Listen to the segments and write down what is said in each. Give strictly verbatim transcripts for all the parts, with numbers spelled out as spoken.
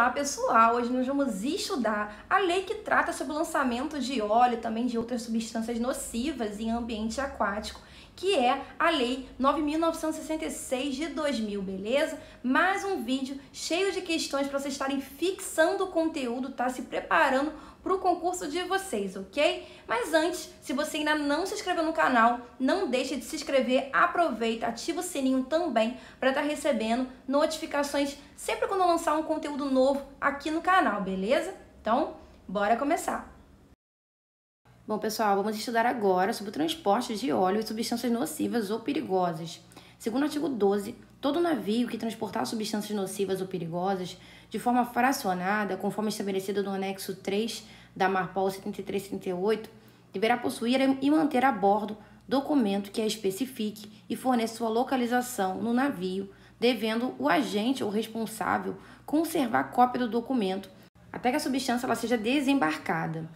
Olá pessoal, hoje nós vamos estudar a lei que trata sobre o lançamento de óleo e também de outras substâncias nocivas em ambiente aquático, que é a Lei nove mil novecentos e sessenta e seis de dois mil, beleza? Mais um vídeo cheio de questões para vocês estarem fixando o conteúdo, tá? Se preparando para o concurso de vocês, ok? Mas antes, se você ainda não se inscreveu no canal, não deixe de se inscrever, aproveita, ativa o sininho também para estar recebendo notificações sempre quando eu lançar um conteúdo novo aqui no canal, beleza? Então, bora começar! Bom, pessoal, vamos estudar agora sobre o transporte de óleo e substâncias nocivas ou perigosas. Segundo o artigo doze, todo navio que transportar substâncias nocivas ou perigosas de forma fracionada, conforme estabelecido no anexo três da Marpol setenta e três traço setenta e oito, deverá possuir e manter a bordo documento que a especifique e forneça sua localização no navio, devendo o agente ou responsável conservar cópia do documento até que a substância ela seja desembarcada.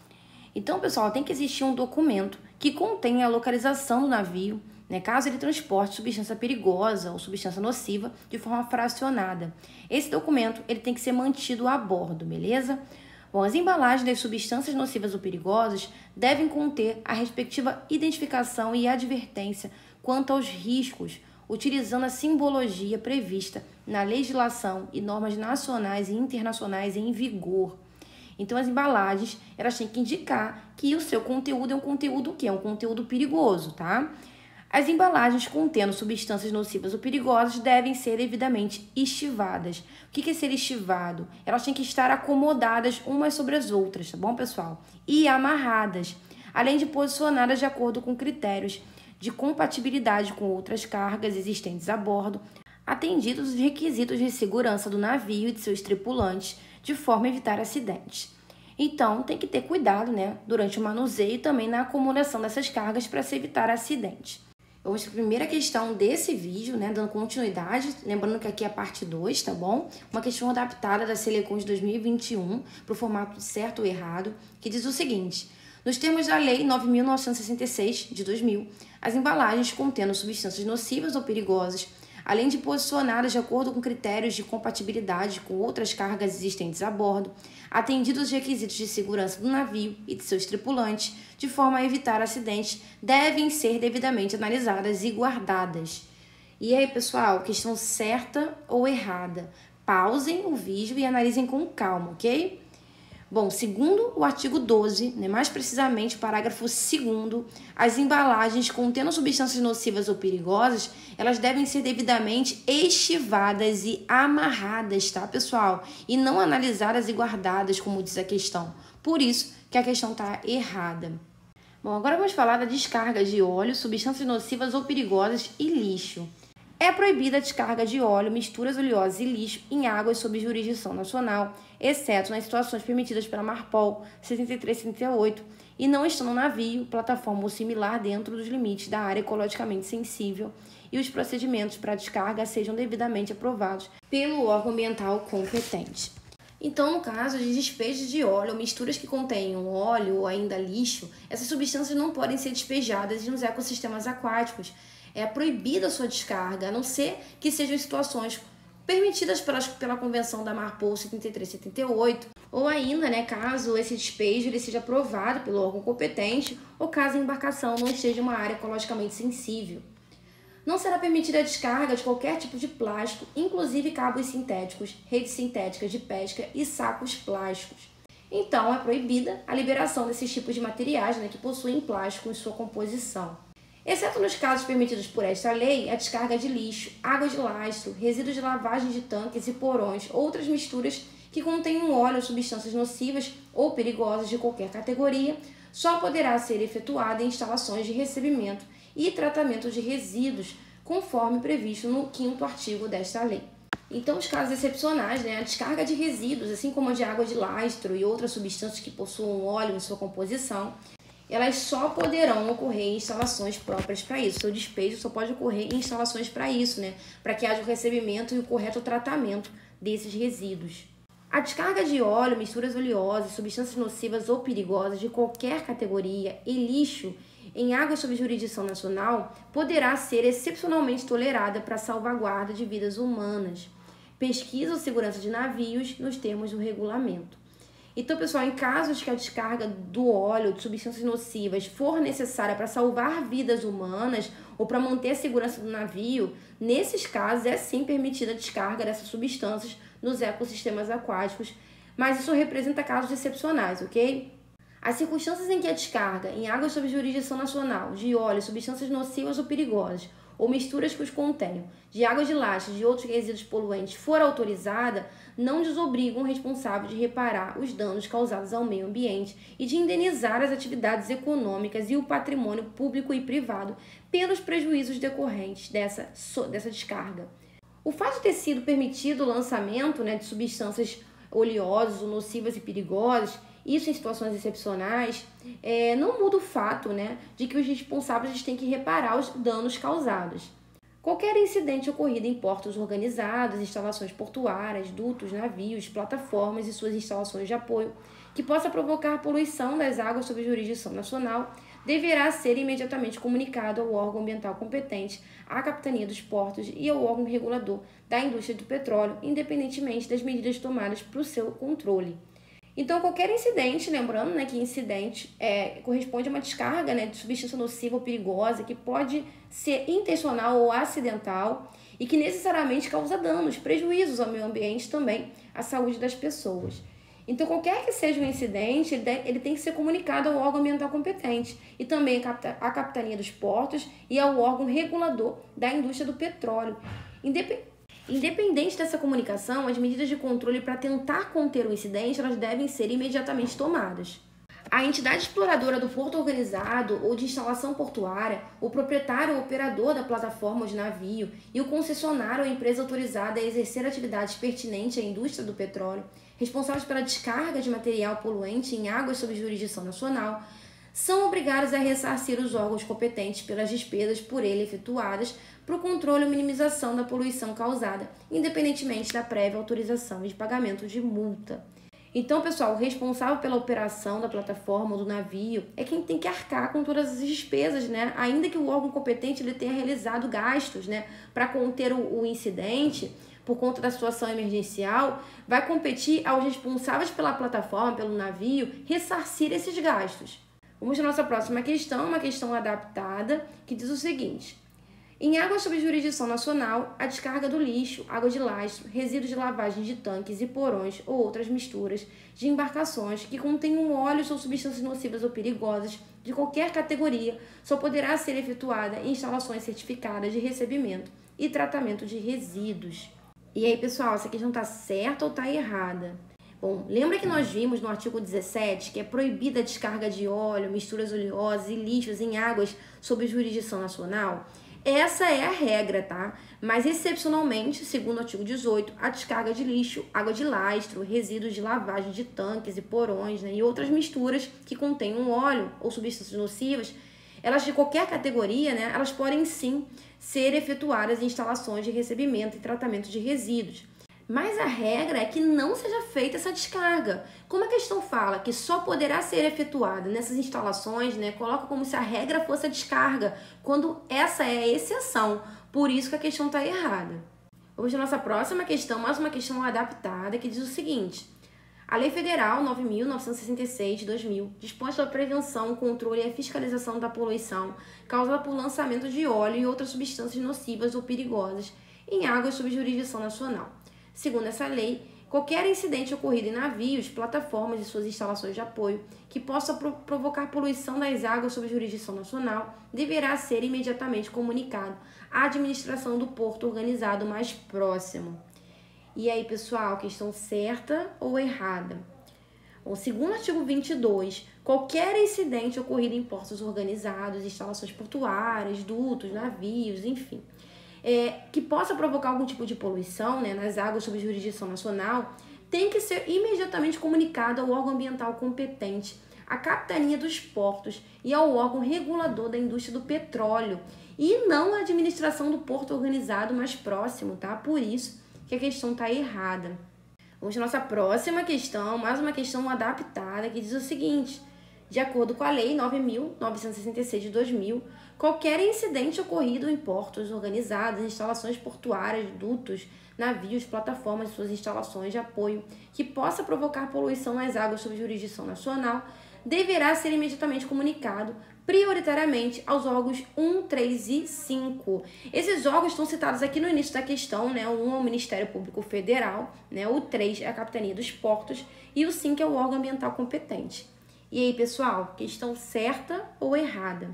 Então, pessoal, tem que existir um documento que contenha a localização do navio, né, caso ele transporte substância perigosa ou substância nociva de forma fracionada. Esse documento ele tem que ser mantido a bordo, beleza? Bom, as embalagens das substâncias nocivas ou perigosas devem conter a respectiva identificação e advertência quanto aos riscos, utilizando a simbologia prevista na legislação e normas nacionais e internacionais em vigor. Então, as embalagens, elas têm que indicar que o seu conteúdo é um conteúdo o quê? É um conteúdo perigoso, tá? As embalagens contendo substâncias nocivas ou perigosas devem ser devidamente estivadas. O que é ser estivado? Elas têm que estar acomodadas umas sobre as outras, tá bom, pessoal? E amarradas, além de posicionadas de acordo com critérios de compatibilidade com outras cargas existentes a bordo, atendidos os requisitos de segurança do navio e de seus tripulantes, de forma a evitar acidentes. Então, tem que ter cuidado, né, durante o manuseio e também na acumulação dessas cargas para se evitar acidente. Vamos para a primeira questão desse vídeo, né, dando continuidade, lembrando que aqui é a parte dois, tá bom? Uma questão adaptada da Selecon de dois mil e vinte e um para o formato certo ou errado, que diz o seguinte: nos termos da Lei nove mil novecentos e sessenta e seis de dois mil, as embalagens contendo substâncias nocivas ou perigosas, além de posicionadas de acordo com critérios de compatibilidade com outras cargas existentes a bordo, atendidos os requisitos de segurança do navio e de seus tripulantes, de forma a evitar acidentes, devem ser devidamente analisadas e guardadas. E aí, pessoal, questão certa ou errada? Pausem o vídeo e analisem com calma, ok? Bom, segundo o artigo doze, né, mais precisamente, parágrafo segundo, as embalagens contendo substâncias nocivas ou perigosas, elas devem ser devidamente estivadas e amarradas, tá, pessoal? E não analisadas e guardadas, como diz a questão. Por isso que a questão está errada. Bom, agora vamos falar da descarga de óleo, substâncias nocivas ou perigosas e lixo. É proibida a descarga de óleo, misturas oleosas e lixo em águas sob jurisdição nacional, exceto nas situações permitidas pela Marpol setenta e três traço setenta e oito e não estando no navio, plataforma ou similar dentro dos limites da área ecologicamente sensível e os procedimentos para descarga sejam devidamente aprovados pelo órgão ambiental competente. Então, no caso de despejo de óleo ou misturas que contenham óleo ou ainda lixo, essas substâncias não podem ser despejadas nos ecossistemas aquáticos. É proibida a sua descarga, a não ser que sejam situações permitidas pelas, pela Convenção da Marpol setenta e três traço setenta e oito, ou ainda, né, caso esse despejo ele seja aprovado pelo órgão competente ou caso a embarcação não esteja em uma área ecologicamente sensível. Não será permitida a descarga de qualquer tipo de plástico, inclusive cabos sintéticos, redes sintéticas de pesca e sacos plásticos. Então, é proibida a liberação desses tipos de materiais, né, que possuem plástico em sua composição. Exceto nos casos permitidos por esta lei, a descarga de lixo, água de lastro, resíduos de lavagem de tanques e porões, outras misturas que contenham óleo ou substâncias nocivas ou perigosas de qualquer categoria, só poderá ser efetuada em instalações de recebimento e tratamento de resíduos, conforme previsto no quinto artigo desta lei. Então, os casos excepcionais, né, a descarga de resíduos, assim como a de água de lastro e outras substâncias que possuam óleo em sua composição, elas só poderão ocorrer em instalações próprias para isso. Seu despejo só pode ocorrer em instalações para isso, né? Para que haja o recebimento e o correto tratamento desses resíduos. A descarga de óleo, misturas oleosas, substâncias nocivas ou perigosas de qualquer categoria e lixo em águas sob jurisdição nacional poderá ser excepcionalmente tolerada para salvaguarda de vidas humanas, pesquisa ou segurança de navios nos termos do regulamento. Então, pessoal, em casos que a descarga do óleo de substâncias nocivas for necessária para salvar vidas humanas ou para manter a segurança do navio, nesses casos é sim permitida a descarga dessas substâncias nos ecossistemas aquáticos, mas isso representa casos excepcionais, ok? As circunstâncias em que a descarga em águas sob jurisdição nacional de óleo, substâncias nocivas ou perigosas ou misturas que os contenham, de águas de lastro e de outros resíduos poluentes for autorizada, não desobrigam o responsável de reparar os danos causados ao meio ambiente e de indenizar as atividades econômicas e o patrimônio público e privado pelos prejuízos decorrentes dessa, dessa descarga. O fato de ter sido permitido o lançamento, né, de substâncias oleosas ou nocivas e perigosas, isso em situações excepcionais, é, não muda o fato, né, de que os responsáveis têm que reparar os danos causados. Qualquer incidente ocorrido em portos organizados, instalações portuárias, dutos, navios, plataformas e suas instalações de apoio, que possa provocar poluição das águas sob jurisdição nacional, deverá ser imediatamente comunicado ao órgão ambiental competente, à capitania dos portos e ao órgão regulador da indústria do petróleo, independentemente das medidas tomadas para o seu controle. Então, qualquer incidente, lembrando, né, que incidente é, corresponde a uma descarga, né, de substância nociva ou perigosa que pode ser intencional ou acidental e que necessariamente causa danos, prejuízos ao meio ambiente também, à saúde das pessoas. Então, qualquer que seja o incidente, ele tem que ser comunicado ao órgão ambiental competente e também à capitania dos portos e ao órgão regulador da indústria do petróleo. Independente Independente dessa comunicação, as medidas de controle para tentar conter o incidente, elas devem ser imediatamente tomadas. A entidade exploradora do porto organizado ou de instalação portuária, o proprietário ou operador da plataforma ou de navio e o concessionário ou empresa autorizada a exercer atividades pertinentes à indústria do petróleo, responsáveis pela descarga de material poluente em águas sob jurisdição nacional, são obrigados a ressarcir os órgãos competentes pelas despesas por ele efetuadas para o controle ou minimização da poluição causada, independentemente da prévia autorização e de pagamento de multa. Então, pessoal, o responsável pela operação da plataforma ou do navio é quem tem que arcar com todas as despesas, né? Ainda que o órgão competente ele tenha realizado gastos, né, para conter o, o incidente, por conta da situação emergencial, vai competir aos responsáveis pela plataforma, pelo navio, ressarcir esses gastos. Vamos à nossa próxima questão, uma questão adaptada, que diz o seguinte. Em águas sob jurisdição nacional, a descarga do lixo, água de lastro, resíduos de lavagem de tanques e porões ou outras misturas de embarcações que contenham óleos ou substâncias nocivas ou perigosas de qualquer categoria só poderá ser efetuada em instalações certificadas de recebimento e tratamento de resíduos. E aí, pessoal, essa questão está certa ou está errada? Bom, lembra que nós vimos no artigo dezessete que é proibida a descarga de óleo, misturas oleosas e lixos em águas sob jurisdição nacional? Essa é a regra, tá? Mas, excepcionalmente, segundo o artigo dezoito, a descarga de lixo, água de lastro, resíduos de lavagem de tanques e porões, né, e outras misturas que contenham óleo ou substâncias nocivas, elas de qualquer categoria, né, elas podem sim ser efetuadas em instalações de recebimento e tratamento de resíduos. Mas a regra é que não seja feita essa descarga. Como a questão fala que só poderá ser efetuada nessas instalações, né, coloca como se a regra fosse a descarga, quando essa é a exceção. Por isso que a questão está errada. Hoje a nossa próxima questão, mais uma questão adaptada, que diz o seguinte. A Lei Federal nove mil novecentos e sessenta e seis de dois mil dispõe sobre a prevenção, controle e a fiscalização da poluição causada por lançamento de óleo e outras substâncias nocivas ou perigosas em águas sob jurisdição nacional. Segundo essa lei, qualquer incidente ocorrido em navios, plataformas e suas instalações de apoio que possa pro- provocar poluição das águas sob jurisdição nacional deverá ser imediatamente comunicado à administração do porto organizado mais próximo. E aí, pessoal, questão certa ou errada? Bom, segundo o artigo vinte e dois, qualquer incidente ocorrido em portos organizados, instalações portuárias, dutos, navios, enfim... É, que possa provocar algum tipo de poluição, né, nas águas sob jurisdição nacional, tem que ser imediatamente comunicado ao órgão ambiental competente, à capitania dos portos e ao órgão regulador da indústria do petróleo, e não à administração do porto organizado mais próximo, tá? Por isso que a questão está errada. Vamos à nossa próxima questão, mais uma questão adaptada, que diz o seguinte. De acordo com a Lei nove mil novecentos e sessenta e seis de dois mil, qualquer incidente ocorrido em portos organizados, instalações portuárias, dutos, navios, plataformas e suas instalações de apoio que possa provocar poluição nas águas sob jurisdição nacional, deverá ser imediatamente comunicado prioritariamente aos órgãos um, três e cinco. Esses órgãos estão citados aqui no início da questão, né? O um é o Ministério Público Federal, né? O três é a Capitania dos Portos e o cinco é o órgão ambiental competente. E aí, pessoal, questão certa ou errada?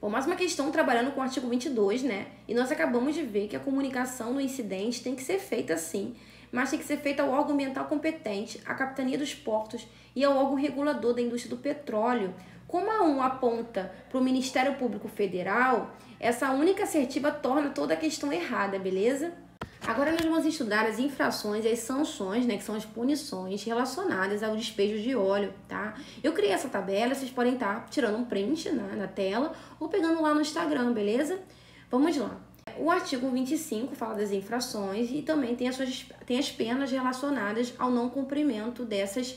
Bom, mais uma questão trabalhando com o artigo vinte e dois, né? E nós acabamos de ver que a comunicação do incidente tem que ser feita sim, mas tem que ser feita ao órgão ambiental competente, à Capitania dos Portos e ao órgão regulador da indústria do petróleo. Como a um aponta para o Ministério Público Federal, essa única assertiva torna toda a questão errada, beleza? Agora nós vamos estudar as infrações e as sanções, né, que são as punições relacionadas ao despejo de óleo, tá? Eu criei essa tabela, vocês podem estar tirando um print na, na tela ou pegando lá no Instagram, beleza? Vamos lá. O artigo vinte e cinco fala das infrações e também tem as, suas, tem as penas relacionadas ao não cumprimento dessas,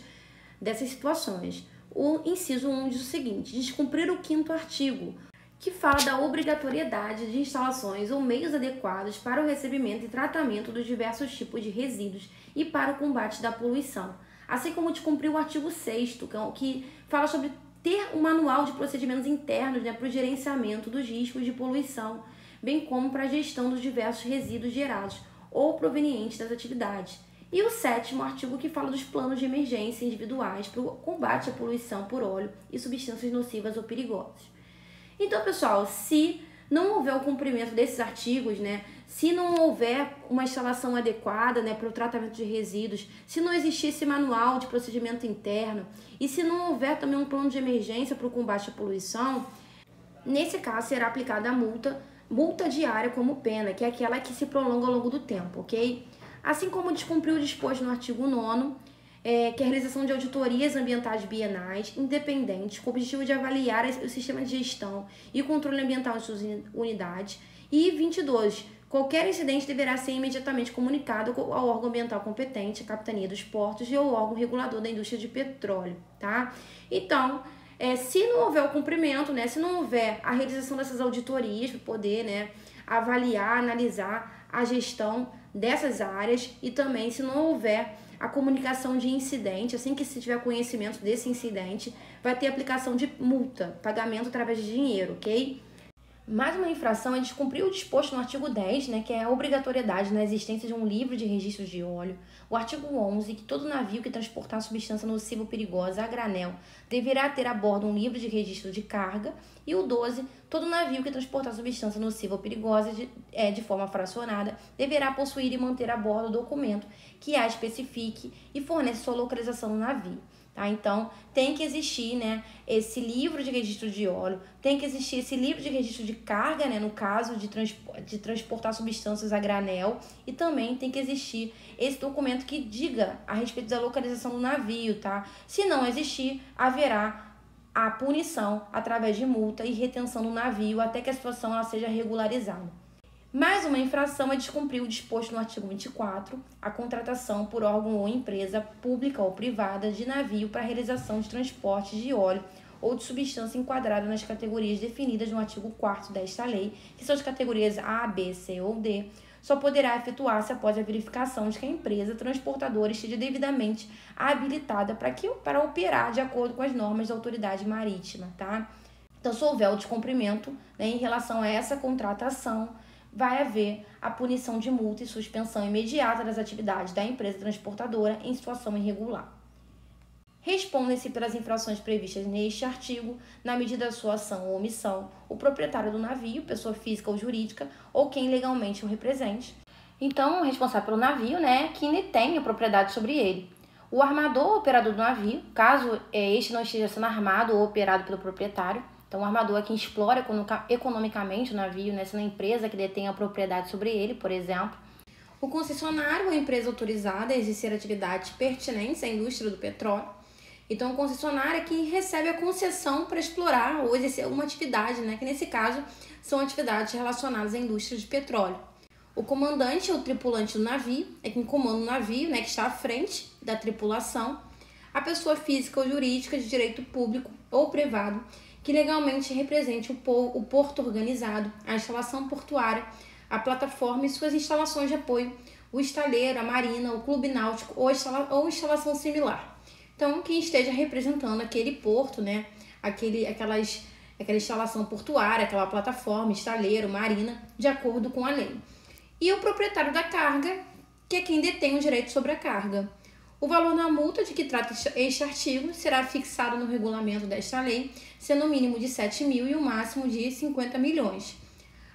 dessas situações. O inciso um diz o seguinte: descumprir o quinto artigo, que fala da obrigatoriedade de instalações ou meios adequados para o recebimento e tratamento dos diversos tipos de resíduos e para o combate da poluição, assim como descumprir o artigo sexto, que fala sobre ter um manual de procedimentos internos, né, para o gerenciamento dos riscos de poluição, bem como para a gestão dos diversos resíduos gerados ou provenientes das atividades. E o sétimo artigo, que fala dos planos de emergência individuais para o combate à poluição por óleo e substâncias nocivas ou perigosas. Então, pessoal, se não houver o cumprimento desses artigos, né, se não houver uma instalação adequada, né, para o tratamento de resíduos, se não existir esse manual de procedimento interno e se não houver também um plano de emergência para o combate à poluição, nesse caso será aplicada a multa, multa diária como pena, que é aquela que se prolonga ao longo do tempo, ok? Assim como descumpriu o disposto no artigo nono, é, que é a realização de auditorias ambientais bienais independentes com o objetivo de avaliar o sistema de gestão e controle ambiental de suas unidades. E vinte e dois, qualquer incidente deverá ser imediatamente comunicado ao órgão ambiental competente, a Capitania dos Portos e ao órgão regulador da indústria de petróleo, tá? Então, é, se não houver o cumprimento, né, se não houver a realização dessas auditorias para poder, né, avaliar, analisar a gestão dessas áreas e também se não houver a comunicação de incidente, assim que se tiver conhecimento desse incidente, vai ter aplicação de multa, pagamento através de dinheiro, ok? Mais uma infração é descumprir o disposto no artigo dez, né, que é a obrigatoriedade na existência de um livro de registros de óleo. O artigo onze, que todo navio que transportar substância nociva ou perigosa a granel deverá ter a bordo um livro de registro de carga. E o doze, todo navio que transportar substância nociva ou perigosa de, é, de forma fracionada deverá possuir e manter a bordo o documento que a especifique e fornece sua localização no navio. Tá? Então, tem que existir, né, esse livro de registro de óleo, tem que existir esse livro de registro de carga, né, no caso de, transpo de transportar substâncias a granel, e também tem que existir esse documento que diga a respeito da localização do navio, tá? Se não existir, haverá a punição através de multa e retenção do navio até que a situação ela seja regularizada. Mais uma infração é descumprir o disposto no artigo vinte e quatro, a contratação por órgão ou empresa pública ou privada de navio para realização de transporte de óleo ou de substância enquadrada nas categorias definidas no artigo quarto desta lei, que são as categorias A, B, C ou D, só poderá efetuar-se após a verificação de que a empresa transportadora esteja devidamente habilitada para, que, para operar de acordo com as normas da autoridade marítima, tá? Então, se houver o descumprimento, né, em relação a essa contratação, vai haver a punição de multa e suspensão imediata das atividades da empresa transportadora em situação irregular. Respondem-se pelas infrações previstas neste artigo, na medida da sua ação ou omissão, o proprietário do navio, pessoa física ou jurídica, ou quem legalmente o represente. Então, o responsável pelo navio, né, que detém a propriedade sobre ele. O armador ou operador do navio, caso este não esteja sendo armado ou operado pelo proprietário. Então, o armador é quem explora economicamente o navio, né, sendo a empresa que detém a propriedade sobre ele, por exemplo. O concessionário ou empresa autorizada a exercer atividades pertinentes à indústria do petróleo. Então, o concessionário é quem recebe a concessão para explorar ou exercer alguma atividade, né, que nesse caso são atividades relacionadas à indústria de petróleo. O comandante ou tripulante do navio é quem comanda o navio, né, que está à frente da tripulação. a pessoa física ou jurídica de direito público ou privado que legalmente represente o porto organizado, a instalação portuária, a plataforma e suas instalações de apoio, o estaleiro, a marina, o clube náutico ou, instala ou instalação similar. Então, quem esteja representando aquele porto, né, aquele, aquelas, aquela instalação portuária, aquela plataforma, estaleiro, marina, de acordo com a lei. E o proprietário da carga, que é quem detém o direito sobre a carga. O valor da multa de que trata este artigo será fixado no regulamento desta lei, sendo o mínimo de sete mil reais e o máximo de cinquenta milhões.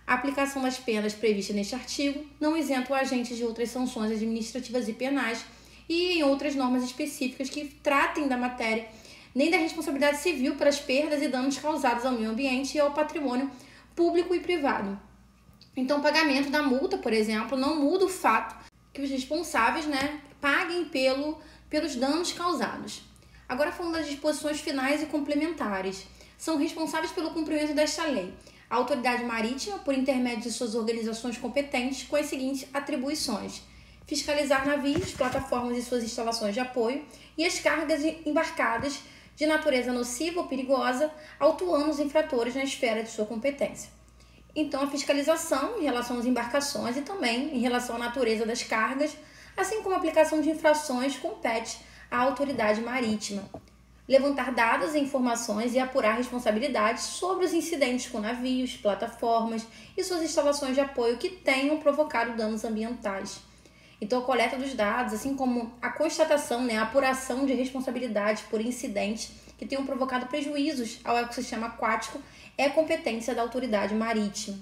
A aplicação das penas previstas neste artigo não isenta o agente de outras sanções administrativas e penais e em outras normas específicas que tratem da matéria, nem da responsabilidade civil pelas perdas e danos causados ao meio ambiente e ao patrimônio público e privado. Então, o pagamento da multa, por exemplo, não muda o fato que os responsáveis, né, paguem pelo, pelos danos causados. Agora, falando das disposições finais e complementares. São responsáveis pelo cumprimento desta lei a autoridade marítima, por intermédio de suas organizações competentes, com as seguintes atribuições: fiscalizar navios, plataformas e suas instalações de apoio e as cargas embarcadas de natureza nociva ou perigosa, autuando os infratores na esfera de sua competência. Então, a fiscalização em relação às embarcações e também em relação à natureza das cargas, assim como a aplicação de infrações, compete à autoridade marítima. Levantar dados e informações e apurar responsabilidades sobre os incidentes com navios, plataformas e suas instalações de apoio que tenham provocado danos ambientais. Então, a coleta dos dados, assim como a constatação, né, a apuração de responsabilidades por incidentes que tenham provocado prejuízos ao ecossistema aquático, é competência da autoridade marítima.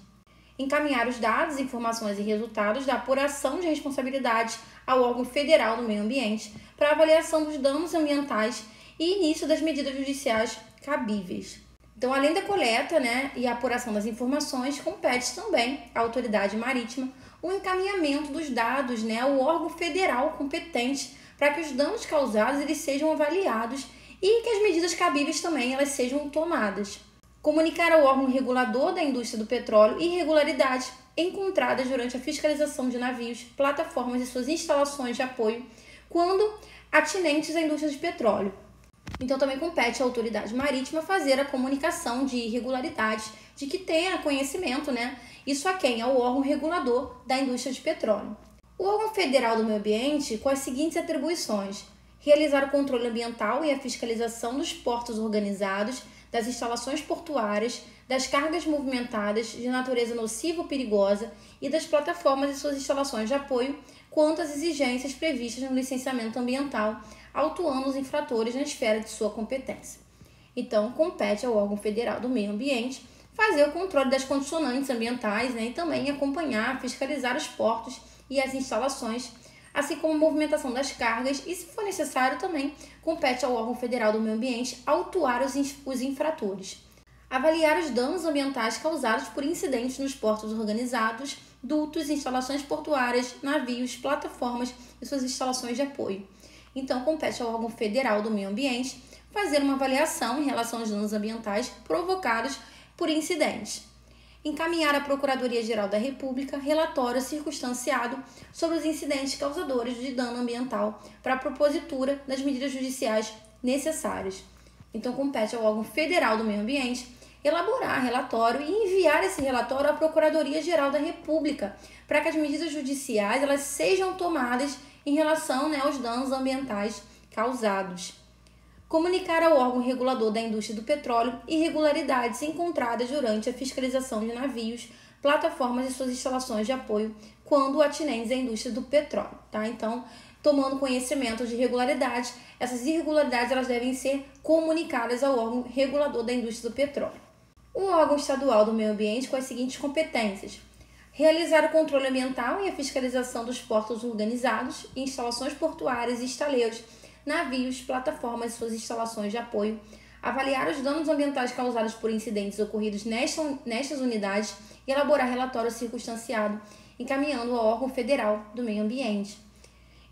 Encaminhar os dados, informações e resultados da apuração de responsabilidades ao órgão federal do meio ambiente para avaliação dos danos ambientais e início das medidas judiciais cabíveis. Então, além da coleta, né, e a apuração das informações, compete também à autoridade marítima o encaminhamento dos dados, né, ao órgão federal competente para que os danos causados eles sejam avaliados e que as medidas cabíveis também elas sejam tomadas. Comunicar ao órgão regulador da indústria do petróleo irregularidades encontradas durante a fiscalização de navios, plataformas e suas instalações de apoio, quando atinentes à indústria de petróleo. Então, também compete à autoridade marítima fazer a comunicação de irregularidades de que tenha conhecimento, né? Isso a quem? Ao órgão regulador da indústria de petróleo. O órgão federal do meio ambiente com as seguintes atribuições: realizar o controle ambiental e a fiscalização dos portos organizados, das instalações portuárias, das cargas movimentadas de natureza nociva ou perigosa e das plataformas e suas instalações de apoio, quanto às exigências previstas no licenciamento ambiental, autuando os infratores na esfera de sua competência. Então, compete ao órgão federal do meio ambiente fazer o controle das condicionantes ambientais, né, e também acompanhar, fiscalizar os portos e as instalações, assim como a movimentação das cargas, e, se for necessário, também compete ao órgão federal do meio ambiente autuar os, os infratores. Avaliar os danos ambientais causados por incidentes nos portos organizados, dutos, instalações portuárias, navios, plataformas e suas instalações de apoio. Então, compete ao órgão federal do meio ambiente fazer uma avaliação em relação aos danos ambientais provocados por incidentes. Encaminhar à Procuradoria-Geral da República relatório circunstanciado sobre os incidentes causadores de dano ambiental para a propositura das medidas judiciais necessárias. Então, compete ao órgão federal do meio ambiente elaborar relatório e enviar esse relatório à Procuradoria-Geral da República para que as medidas judiciais elas sejam tomadas em relação, né, aos danos ambientais causados. Comunicar ao órgão regulador da indústria do petróleo irregularidades encontradas durante a fiscalização de navios, plataformas e suas instalações de apoio, quando atinentes à indústria do petróleo, tá? Então, tomando conhecimento de irregularidades, essas irregularidades elas devem ser comunicadas ao órgão regulador da indústria do petróleo. O órgão estadual do meio ambiente com as seguintes competências: realizar o controle ambiental e a fiscalização dos portos organizados, instalações portuárias e estaleiros, navios, plataformas e suas instalações de apoio, avaliar os danos ambientais causados por incidentes ocorridos nestas unidades e elaborar relatório circunstanciado, encaminhando ao órgão federal do meio ambiente.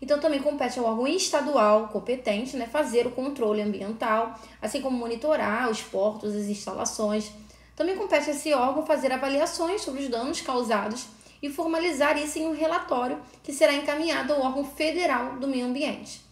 Então, também compete ao órgão estadual competente, né, fazer o controle ambiental, assim como monitorar os portos, as instalações. Também compete a esse órgão fazer avaliações sobre os danos causados e formalizar isso em um relatório que será encaminhado ao órgão federal do meio ambiente.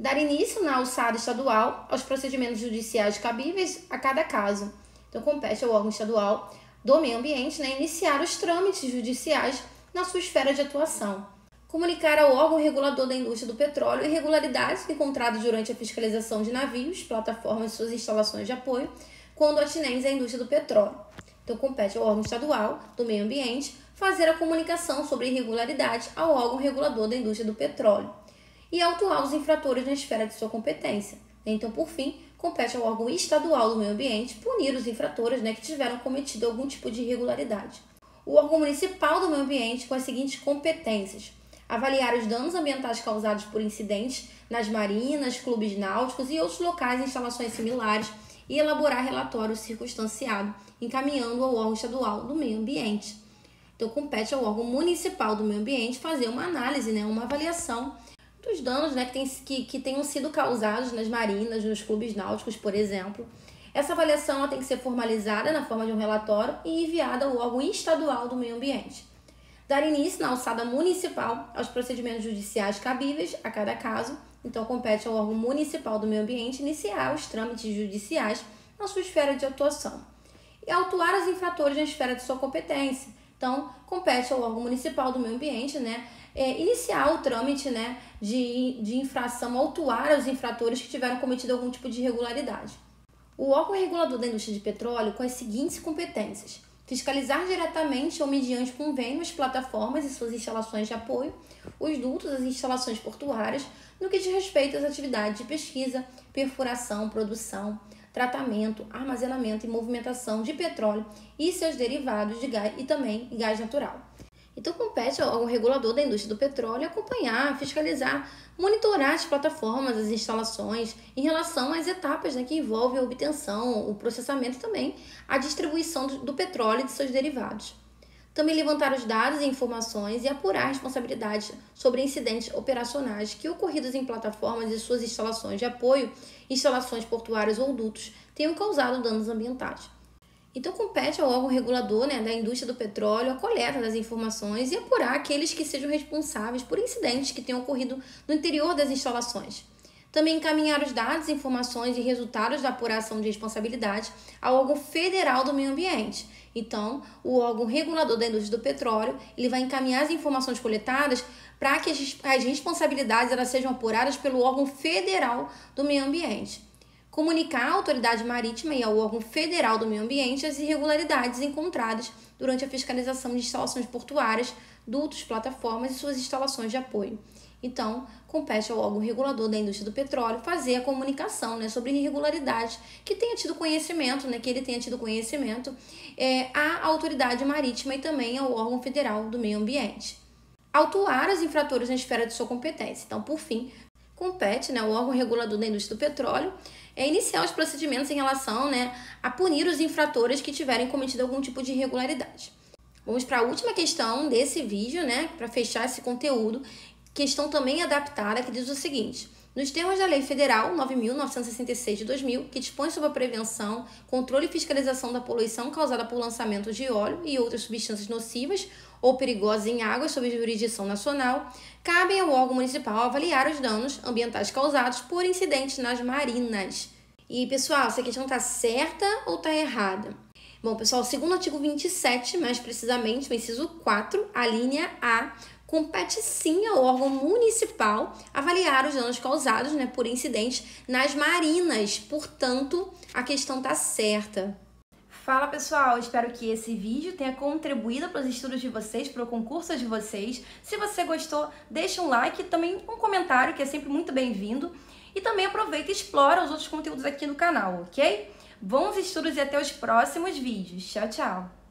dar início na alçada estadual aos procedimentos judiciais cabíveis a cada caso. Então, compete ao órgão estadual do meio ambiente, né, iniciar os trâmites judiciais na sua esfera de atuação. Comunicar ao órgão regulador da indústria do petróleo irregularidades encontradas durante a fiscalização de navios, plataformas e suas instalações de apoio, quando atinentes à indústria do petróleo. Então, compete ao órgão estadual do meio ambiente fazer a comunicação sobre irregularidades ao órgão regulador da indústria do petróleo e autuar os infratores na esfera de sua competência. Então, por fim, compete ao órgão estadual do meio ambiente punir os infratores, né, que tiveram cometido algum tipo de irregularidade. O órgão municipal do meio ambiente com as seguintes competências: avaliar os danos ambientais causados por incidentes nas marinas, clubes náuticos e outros locais e instalações similares e elaborar relatório circunstanciado, encaminhando ao órgão estadual do meio ambiente. Então, compete ao órgão municipal do meio ambiente fazer uma análise, né, uma avaliação dos danos, né, que, tem, que, que tenham sido causados nas marinas, nos clubes náuticos, por exemplo. Essa avaliação ela tem que ser formalizada na forma de um relatório e enviada ao órgão estadual do meio ambiente. Dar início na alçada municipal aos procedimentos judiciais cabíveis a cada caso. Então, compete ao órgão municipal do meio ambiente iniciar os trâmites judiciais na sua esfera de atuação e autuar os infratores na esfera de sua competência. Então, compete ao órgão municipal do meio ambiente, né, é, iniciar o trâmite, né, de, de infração, autuar os infratores que tiveram cometido algum tipo de irregularidade. O órgão regulador da indústria de petróleo com as seguintes competências: fiscalizar diretamente ou mediante convênio as plataformas e suas instalações de apoio, os dutos, as instalações portuárias, no que diz respeito às atividades de pesquisa, perfuração, produção, tratamento, armazenamento e movimentação de petróleo e seus derivados de gás e também gás natural. Então, compete ao regulador da indústria do petróleo acompanhar, fiscalizar, monitorar as plataformas, as instalações, em relação às etapas, né, que envolvem a obtenção, o processamento e também a distribuição do, do petróleo e de seus derivados. Também levantar os dados e informações e apurar responsabilidades sobre incidentes operacionais que ocorridos em plataformas e suas instalações de apoio, instalações portuárias ou dutos tenham causado danos ambientais. Então, compete ao órgão regulador, né, da indústria do petróleo a coleta das informações e apurar aqueles que sejam responsáveis por incidentes que tenham ocorrido no interior das instalações. Também encaminhar os dados, informações e resultados da apuração de responsabilidade ao órgão federal do meio ambiente. Então, o órgão regulador da indústria do petróleo ele vai encaminhar as informações coletadas para que as responsabilidades elas sejam apuradas pelo órgão federal do meio ambiente. Comunicar à autoridade marítima e ao órgão federal do meio ambiente as irregularidades encontradas durante a fiscalização de instalações portuárias, dutos, plataformas e suas instalações de apoio. Então, compete ao órgão regulador da indústria do petróleo fazer a comunicação, né, sobre irregularidades que tenha tido conhecimento, né, que ele tenha tido conhecimento é, à autoridade marítima e também ao órgão federal do meio ambiente. Autuar os infratores na esfera de sua competência. Então, por fim, compete, né, ao órgão regulador da indústria do petróleo é iniciar os procedimentos em relação, né, a punir os infratores que tiverem cometido algum tipo de irregularidade. Vamos para a última questão desse vídeo, né, para fechar esse conteúdo. Questão também adaptada que diz o seguinte: nos termos da Lei Federal nove mil novecentos e sessenta e seis de dois mil, que dispõe sobre a prevenção, controle e fiscalização da poluição causada por lançamento de óleo e outras substâncias nocivas ou perigosas em águas sob jurisdição nacional, cabem ao órgão municipal avaliar os danos ambientais causados por incidentes nas marinas. E, pessoal, essa questão está certa ou está errada? Bom, pessoal, segundo o artigo vinte e sete, mais precisamente, o inciso quatro, a linha A, compete sim ao órgão municipal avaliar os danos causados, né, por incidentes nas marinas. Portanto, a questão está certa. Fala, pessoal, espero que esse vídeo tenha contribuído para os estudos de vocês, para o concurso de vocês. Se você gostou, deixa um like e também um comentário, que é sempre muito bem-vindo. E também aproveita e explora os outros conteúdos aqui no canal, ok? Bons estudos e até os próximos vídeos. Tchau, tchau!